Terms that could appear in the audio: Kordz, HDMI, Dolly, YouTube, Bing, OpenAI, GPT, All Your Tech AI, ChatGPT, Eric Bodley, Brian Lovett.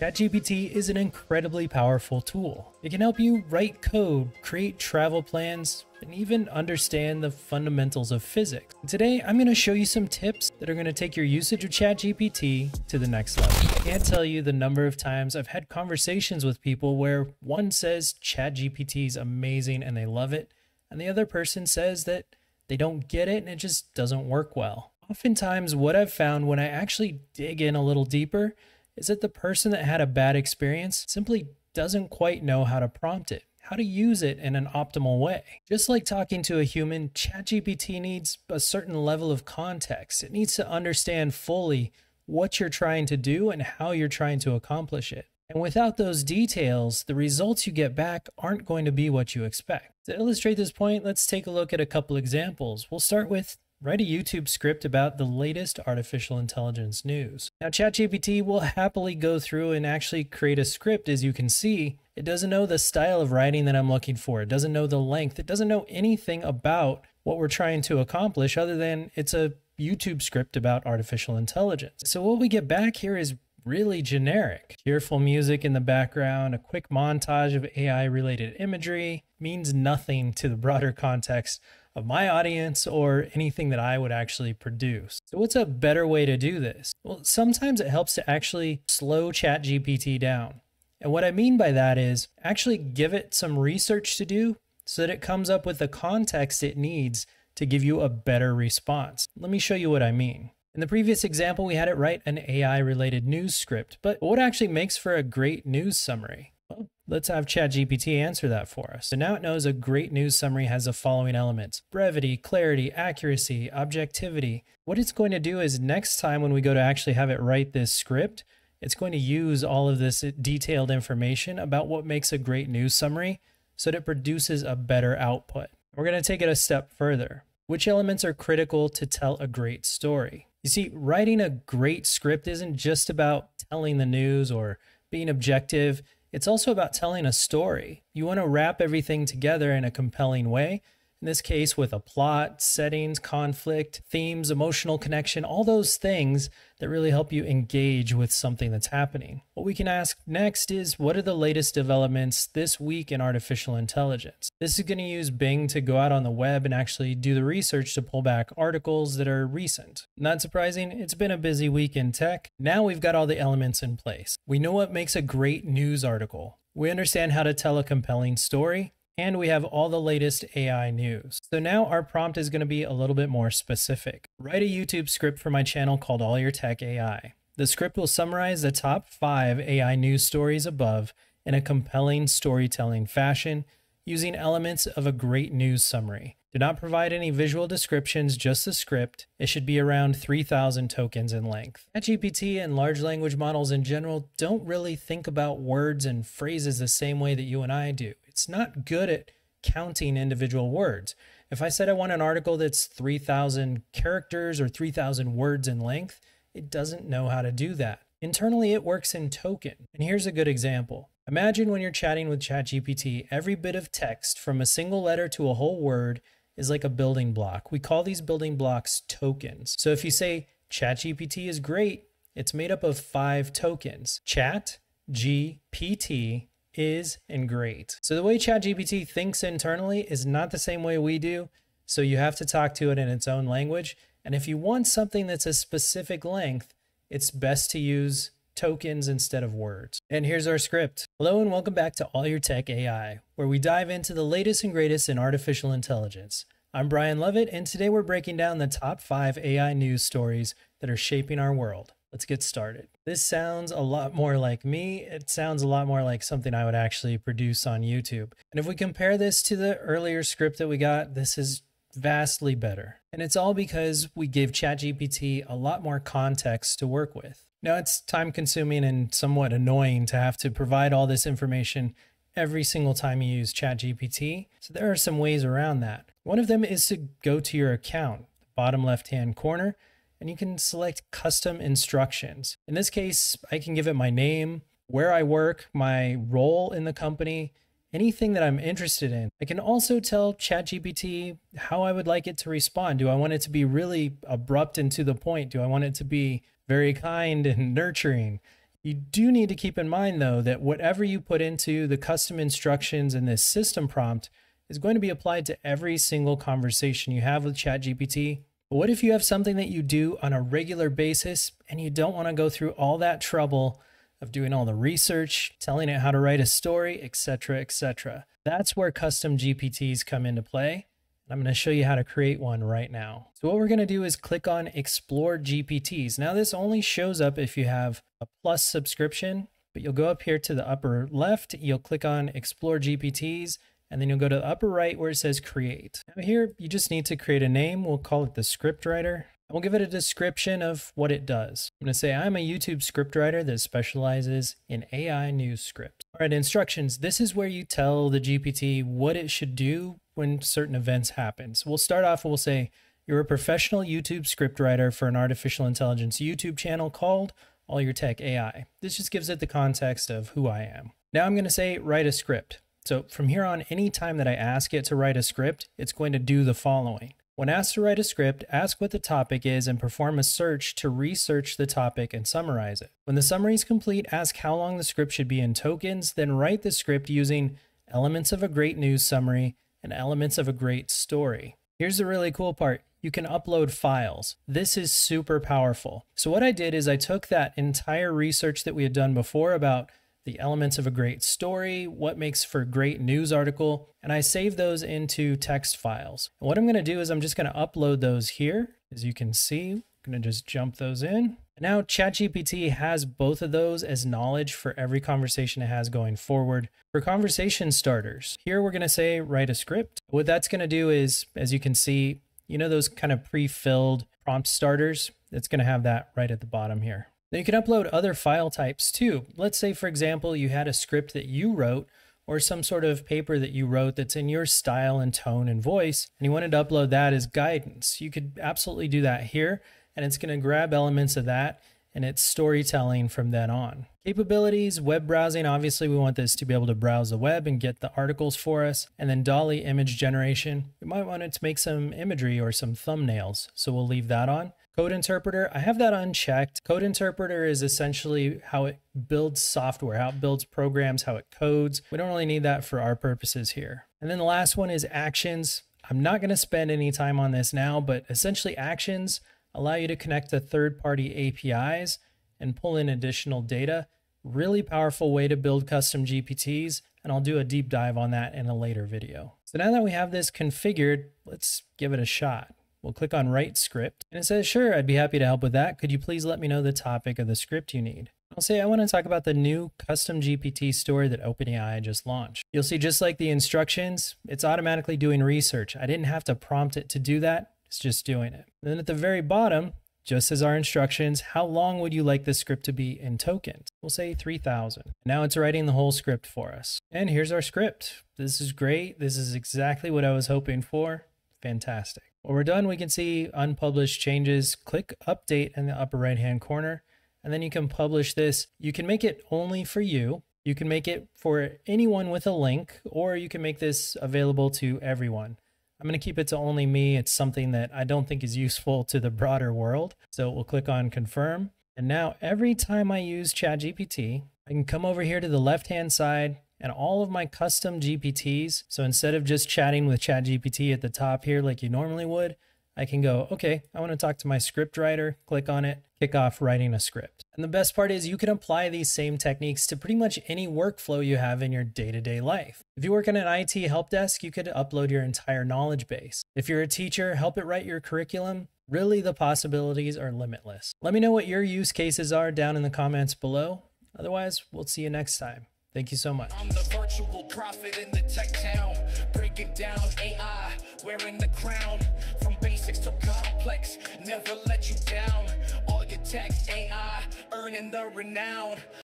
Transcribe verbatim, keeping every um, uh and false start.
ChatGPT is an incredibly powerful tool. It can help you write code, create travel plans, and even understand the fundamentals of physics. Today, I'm going to show you some tips that are going to take your usage of ChatGPT to the next level. I can't tell you the number of times I've had conversations with people where one says ChatGPT is amazing and they love it, and the other person says that they don't get it and it just doesn't work well. Oftentimes, what I've found when I actually dig in a little deeper is that the person that had a bad experience simply doesn't quite know how to prompt it, how to use it in an optimal way. Just like talking to a human, ChatGPT needs a certain level of context. It needs to understand fully what you're trying to do and how you're trying to accomplish it. And without those details, the results you get back aren't going to be what you expect. To illustrate this point, let's take a look at a couple examples. We'll start with write a YouTube script about the latest artificial intelligence news. Now, ChatGPT will happily go through and actually create a script. As you can see, it doesn't know the style of writing that I'm looking for. It doesn't know the length. It doesn't know anything about what we're trying to accomplish other than it's a YouTube script about artificial intelligence. So what we get back here is really generic. Cheerful music in the background, a quick montage of A I-related imagery means nothing to the broader context of my audience or anything that I would actually produce. So what's a better way to do this? Well, sometimes it helps to actually slow ChatGPT down. And what I mean by that is actually give it some research to do so that it comes up with the context it needs to give you a better response. Let me show you what I mean. In the previous example, we had it write an A I-related news script, but what actually makes for a great news summary? Well, let's have ChatGPT answer that for us. So now it knows a great news summary has the following elements: brevity, clarity, accuracy, objectivity. What it's going to do is next time when we go to actually have it write this script, it's going to use all of this detailed information about what makes a great news summary so that it produces a better output. We're going to take it a step further. Which elements are critical to tell a great story? You see, writing a great script isn't just about telling the news or being objective. It's also about telling a story. You want to wrap everything together in a compelling way, in this case with a plot, settings, conflict, themes, emotional connection, all those things that really help you engage with something that's happening. What we can ask next is, what are the latest developments this week in artificial intelligence? This is going to use Bing to go out on the web and actually do the research to pull back articles that are recent. Not surprising, it's been a busy week in tech. Now we've got all the elements in place. We know what makes a great news article. We understand how to tell a compelling story. And we have all the latest A I news. So now our prompt is going to be a little bit more specific. Write a YouTube script for my channel called All Your Tech A I. The script will summarize the top five A I news stories above in a compelling storytelling fashion using elements of a great news summary. Do not provide any visual descriptions, just the script. It should be around three thousand tokens in length. ChatGPT and large language models in general don't really think about words and phrases the same way that you and I do. It's not good at counting individual words. If I said I want an article that's three thousand characters or three thousand words in length, it doesn't know how to do that. Internally, it works in token. And here's a good example. Imagine when you're chatting with ChatGPT, every bit of text from a single letter to a whole word is like a building block. We call these building blocks tokens. So if you say ChatGPT is great, it's made up of five tokens: chat, G, P T, is, and great. So the way ChatGPT thinks internally is not the same way we do, so you have to talk to it in its own language. And if you want something that's a specific length, it's best to use tokens instead of words. And here's our script. Hello and welcome back to All Your Tech A I, where we dive into the latest and greatest in artificial intelligence. I'm Brian Lovett, and today we're breaking down the top five A I news stories that are shaping our world. Let's get started. This sounds a lot more like me. It sounds a lot more like something I would actually produce on YouTube. And if we compare this to the earlier script that we got, this is vastly better. And it's all because we give ChatGPT a lot more context to work with. Now, it's time-consuming and somewhat annoying to have to provide all this information every single time you use ChatGPT. So there are some ways around that. One of them is to go to your account, the bottom left-hand corner, and you can select custom instructions. In this case, I can give it my name, where I work, my role in the company, anything that I'm interested in. I can also tell ChatGPT how I would like it to respond. Do I want it to be really abrupt and to the point? Do I want it to be very kind and nurturing? You do need to keep in mind, though, that whatever you put into the custom instructions in this system prompt is going to be applied to every single conversation you have with ChatGPT. But what if you have something that you do on a regular basis and you don't want to go through all that trouble of doing all the research, telling it how to write a story, et cetera, et cetera? That's where custom G P Ts come into play. I'm going to show you how to create one right now. So what we're going to do is click on Explore G P Ts. Now this only shows up if you have a Plus subscription, but you'll go up here to the upper left, you'll click on Explore G P Ts, and then you'll go to the upper right where it says Create. Now here, you just need to create a name. We'll call it the script writer. And we'll give it a description of what it does. I'm going to say, I'm a YouTube script writer that specializes in A I news scripts. All right, instructions. This is where you tell the G P T what it should do when certain events happen. So we'll start off, we'll say, you're a professional YouTube script writer for an artificial intelligence YouTube channel called All Your Tech A I. This just gives it the context of who I am. Now I'm going to say, write a script. So from here on, any time that I ask it to write a script, it's going to do the following. When asked to write a script, ask what the topic is and perform a search to research the topic and summarize it. When the summary is complete, ask how long the script should be in tokens, then write the script using elements of a great news summary and elements of a great story. Here's the really cool part. You can upload files. This is super powerful. So what I did is I took that entire research that we had done before about the elements of a great story, what makes for a great news article, and I save those into text files. And what I'm gonna do is I'm just gonna upload those here. As you can see, I'm gonna just jump those in. And now ChatGPT has both of those as knowledge for every conversation it has going forward. For conversation starters, here we're gonna say, write a script. What that's gonna do is, as you can see, you know those kind of pre-filled prompt starters? It's gonna have that right at the bottom here. Now you can upload other file types too. Let's say, for example, you had a script that you wrote or some sort of paper that you wrote that's in your style and tone and voice, and you wanted to upload that as guidance. You could absolutely do that here, and it's going to grab elements of that and it's storytelling from then on. Capabilities, web browsing. Obviously, we want this to be able to browse the web and get the articles for us. And then Dolly image generation. We might want it to make some imagery or some thumbnails, so we'll leave that on. Code interpreter, I have that unchecked. Code interpreter is essentially how it builds software, how it builds programs, how it codes. We don't really need that for our purposes here. And then the last one is actions. I'm not going to spend any time on this now, but essentially actions allow you to connect to third-party A P Is and pull in additional data. Really powerful way to build custom G P Ts, and I'll do a deep dive on that in a later video. So now that we have this configured, let's give it a shot. We'll click on Write Script, and it says, sure, I'd be happy to help with that. Could you please let me know the topic of the script you need? I'll say, I want to talk about the new custom G P T store that OpenAI just launched. You'll see, just like the instructions, it's automatically doing research. I didn't have to prompt it to do that. It's just doing it. And then at the very bottom, just as our instructions, how long would you like this script to be in tokens? We'll say three thousand. Now it's writing the whole script for us. And here's our script. This is great. This is exactly what I was hoping for. Fantastic. When we're done, we can see unpublished changes. Click update in the upper right hand corner, and then you can publish this. You can make it only for you. You can make it for anyone with a link, or you can make this available to everyone. I'm going to keep it to only me. It's something that I don't think is useful to the broader world. So we'll click on confirm. And now every time I use ChatGPT, I can come over here to the left hand side and all of my custom G P Ts. So instead of just chatting with ChatGPT at the top here like you normally would, I can go, okay, I want to talk to my script writer, click on it, kick off writing a script. And the best part is you can apply these same techniques to pretty much any workflow you have in your day-to-day life. If you work on an I T help desk, you could upload your entire knowledge base. If you're a teacher, help it write your curriculum. Really, the possibilities are limitless. Let me know what your use cases are down in the comments below. Otherwise, we'll see you next time. Thank you so much. I'm the virtual prophet in the tech town, breaking down A I, wearing the crown, from basics to complex, never let you down, all your tech A I, earning the renown.